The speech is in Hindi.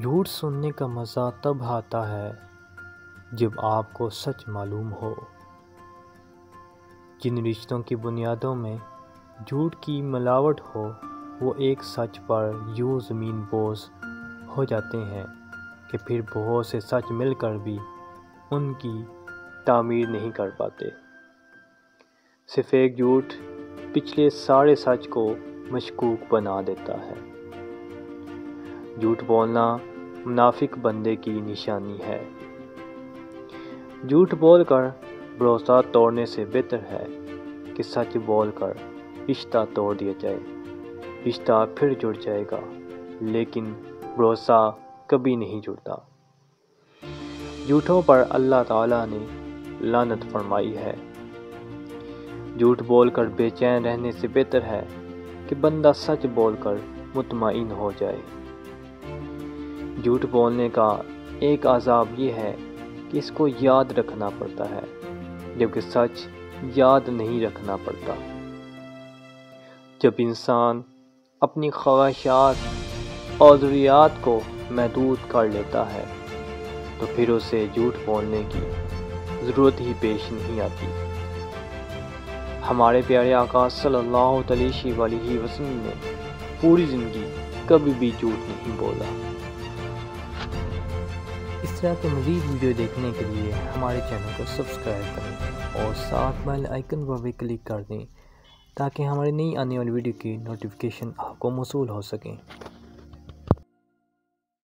झूठ सुनने का मज़ा तब आता है जब आपको सच मालूम हो। जिन रिश्तों की बुनियादों में झूठ की मिलावट हो वो एक सच पर यूं ज़मीन बोझ हो जाते हैं कि फिर बहुत से सच मिलकर भी उनकी तामीर नहीं कर पाते। सिर्फ एक झूठ पिछले सारे सच को मशकूक बना देता है। झूठ बोलना मुनाफिक बंदे की निशानी है। झूठ बोलकर भरोसा तोड़ने से बेहतर है कि सच बोलकर रिश्ता तोड़ दिया जाए। रिश्ता फिर जुड़ जाएगा लेकिन भरोसा कभी नहीं जुड़ता। झूठों पर अल्लाह ताला ने लानत फरमाई है। झूठ बोलकर बेचैन रहने से बेहतर है कि बंदा सच बोलकर मुतमईन हो जाए। झूठ बोलने का एक आज़ाब ये है कि इसको याद रखना पड़ता है जबकि सच याद नहीं रखना पड़ता। जब इंसान अपनी ख्वाहिशात और ज़रूरियात को महदूद कर लेता है तो फिर उसे झूठ बोलने की ज़रूरत ही पेश नहीं आती। हमारे प्यारे आका सल्लल्लाहु अलैहि वसल्लम ने पूरी ज़िंदगी कभी भी झूठ नहीं बोला। इस तरह के मज़ीद वीडियो देखने के लिए हमारे चैनल को सब्सक्राइब करें और साथ बेल आइकन पर भी क्लिक कर दें ताकि हमारी नई आने वाली वीडियो की नोटिफिकेशन आपको मौसूल हो सकें।